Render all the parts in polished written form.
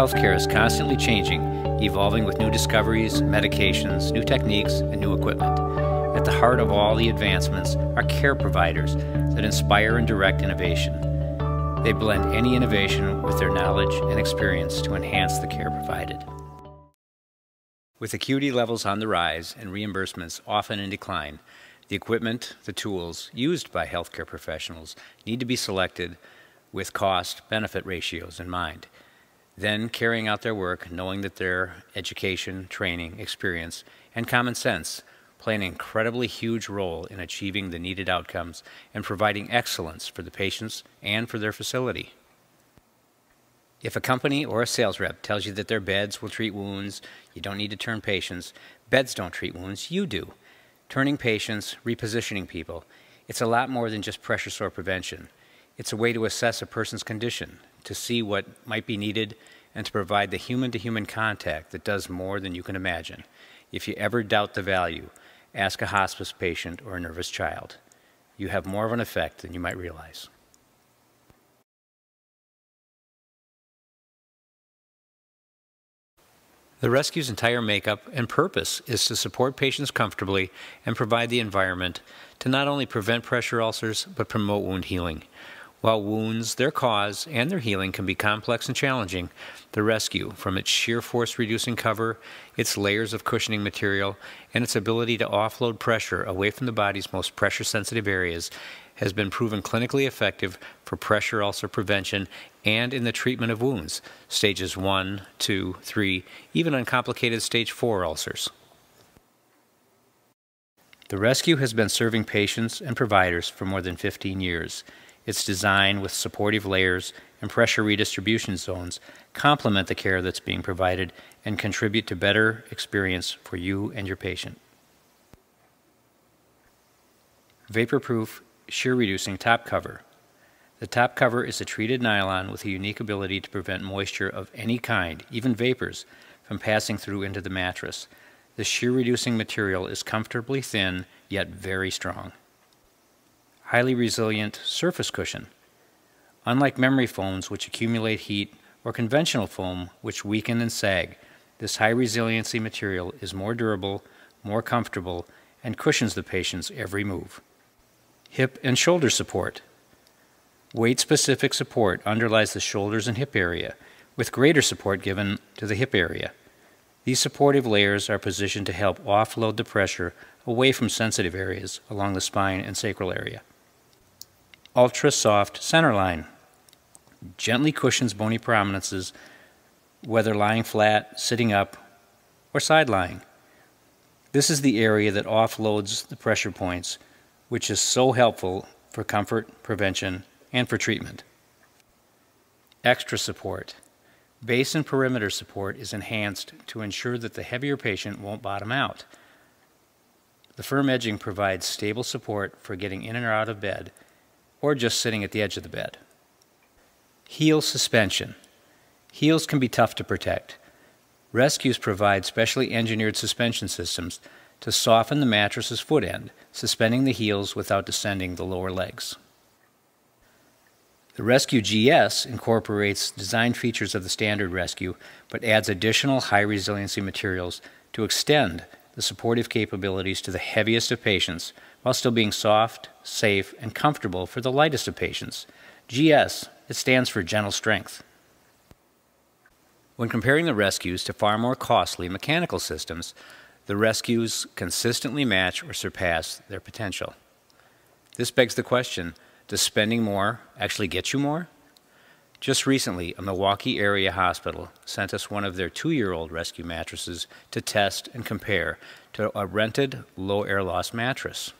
Healthcare is constantly changing, evolving with new discoveries, medications, new techniques, and new equipment. At the heart of all the advancements are care providers that inspire and direct innovation. They blend any innovation with their knowledge and experience to enhance the care provided. With acuity levels on the rise and reimbursements often in decline, the equipment, the tools used by healthcare professionals need to be selected with cost-benefit ratios in mind. Then carrying out their work, knowing that their education, training, experience, and common sense play an incredibly huge role in achieving the needed outcomes and providing excellence for the patients and for their facility. If a company or a sales rep tells you that their beds will treat wounds, you don't need to turn patients. Beds don't treat wounds, you do. Turning patients, repositioning people, it's a lot more than just pressure sore prevention. It's a way to assess a person's condition, to see what might be needed, and to provide the human-to-human contact that does more than you can imagine. If you ever doubt the value, ask a hospice patient or a nervous child. You have more of an effect than you might realize. The Rest Q's entire makeup and purpose is to support patients comfortably and provide the environment to not only prevent pressure ulcers, but promote wound healing. While wounds, their cause, and their healing can be complex and challenging, the Rest Q, from its shear force reducing cover, its layers of cushioning material, and its ability to offload pressure away from the body's most pressure sensitive areas, has been proven clinically effective for pressure ulcer prevention and in the treatment of wounds, stages 1, 2, 3, even uncomplicated stage 4 ulcers. The Rest Q has been serving patients and providers for more than 15 years. Its design with supportive layers and pressure redistribution zones complement the care that's being provided and contribute to better experience for you and your patient. Vapor-proof, shear-reducing top cover. The top cover is a treated nylon with a unique ability to prevent moisture of any kind, even vapors, from passing through into the mattress. The shear-reducing material is comfortably thin, yet very strong. Highly resilient surface cushion. Unlike memory foams, which accumulate heat, or conventional foam, which weaken and sag, this high resiliency material is more durable, more comfortable, and cushions the patient's every move. Hip and shoulder support. Weight-specific support underlies the shoulders and hip area, with greater support given to the hip area. These supportive layers are positioned to help offload the pressure away from sensitive areas along the spine and sacral area. Ultra-soft centerline gently cushions bony prominences, whether lying flat, sitting up, or side-lying. This is the area that offloads the pressure points, which is so helpful for comfort, prevention, and for treatment. Extra support. Base and perimeter support is enhanced to ensure that the heavier patient won't bottom out. The firm edging provides stable support for getting in and out of bed, or just sitting at the edge of the bed. Heel suspension. Heels can be tough to protect. Rest Q's provide specially engineered suspension systems to soften the mattress's foot end, suspending the heels without descending the lower legs. The Rest Q GS incorporates design features of the standard Rest Q, but adds additional high resiliency materials to extend the supportive capabilities to the heaviest of patients, while still being soft, safe, and comfortable for the lightest of patients. GS, it stands for gentle strength. When comparing the Rest Q's to far more costly mechanical systems, the Rest Q's consistently match or surpass their potential. This begs the question, does spending more actually get you more? Just recently, a Milwaukee area hospital sent us one of their 2-year-old Rest Q mattresses to test and compare to a rented low air loss mattress.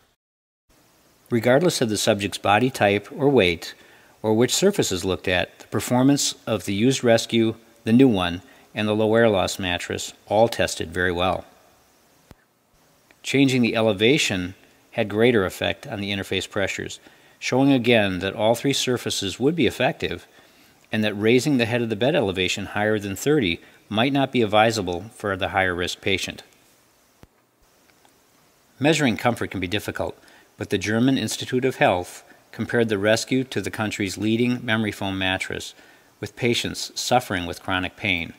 Regardless of the subject's body type or weight, or which surface is looked at, the performance of the used Rest Q, the new one, and the low air loss mattress all tested very well. Changing the elevation had greater effect on the interface pressures, showing again that all 3 surfaces would be effective, and that raising the head of the bed elevation higher than 30 might not be advisable for the higher-risk patient. Measuring comfort can be difficult, but the German Institute of Health compared the Rest Q to the country's leading memory foam mattress, with patients suffering with chronic pain.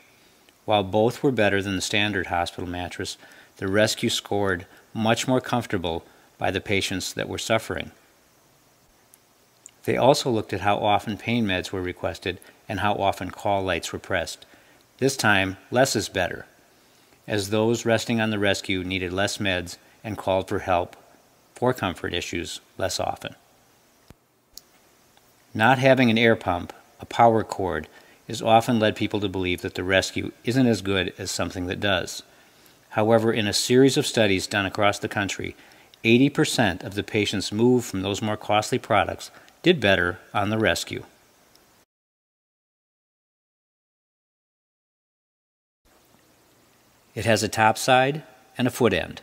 While both were better than the standard hospital mattress, the Rest Q scored much more comfortable by the patients that were suffering. They also looked at how often pain meds were requested and how often call lights were pressed. This time, less is better, as those resting on the Rest Q needed less meds and called for help for comfort issues less often. Not having an air pump, a power cord, has often led people to believe that the Rest Q isn't as good as something that does. However, in a series of studies done across the country, 80% of the patients moved from those more costly products did better on the Rest Q. It has a top side and a foot end.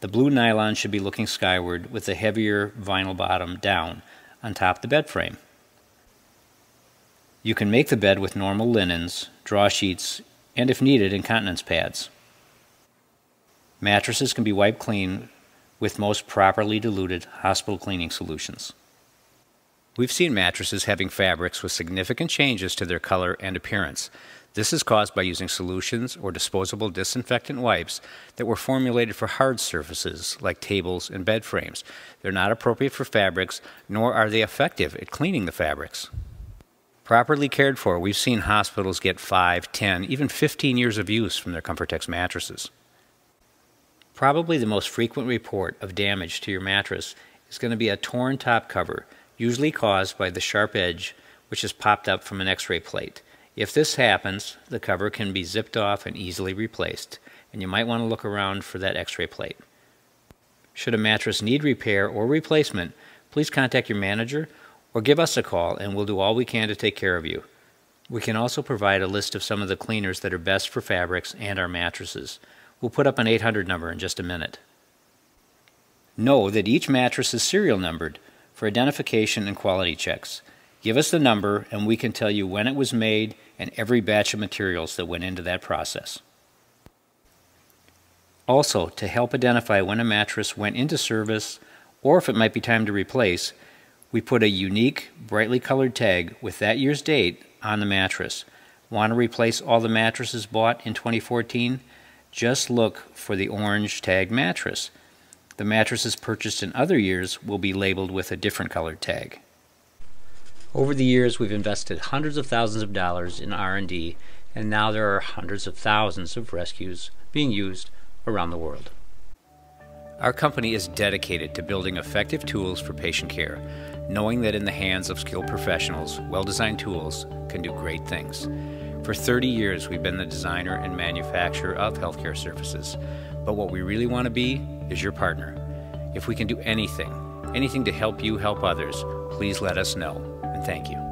The blue nylon should be looking skyward with the heavier vinyl bottom down on top of the bed frame. You can make the bed with normal linens, draw sheets, and if needed, incontinence pads. Mattresses can be wiped clean with most properly diluted hospital cleaning solutions. We've seen mattresses having fabrics with significant changes to their color and appearance. This is caused by using solutions or disposable disinfectant wipes that were formulated for hard surfaces like tables and bed frames. They're not appropriate for fabrics, nor are they effective at cleaning the fabrics. Properly cared for, we've seen hospitals get 5, 10, even 15 years of use from their Comfortex mattresses. Probably the most frequent report of damage to your mattress is going to be a torn top cover, usually caused by the sharp edge which is popped up from an x-ray plate. If this happens, the cover can be zipped off and easily replaced, and you might want to look around for that x-ray plate. Should a mattress need repair or replacement, please contact your manager or give us a call and we'll do all we can to take care of you. We can also provide a list of some of the cleaners that are best for fabrics and our mattresses. We'll put up an 800 number in just a minute. Know that each mattress is serial numbered for identification and quality checks. Give us the number and we can tell you when it was made and every batch of materials that went into that process. Also, to help identify when a mattress went into service or if it might be time to replace, we put a unique, brightly colored tag with that year's date on the mattress. Want to replace all the mattresses bought in 2014? Just look for the orange tag mattress. The mattresses purchased in other years will be labeled with a different colored tag. Over the years, we've invested hundreds of thousands of dollars in R&D, and now there are hundreds of thousands of Rest Qs being used around the world. Our company is dedicated to building effective tools for patient care, knowing that in the hands of skilled professionals, well-designed tools can do great things. For 30 years, we've been the designer and manufacturer of healthcare services, but what we really want to be is your partner. If we can do anything to help you help others, please let us know, and thank you.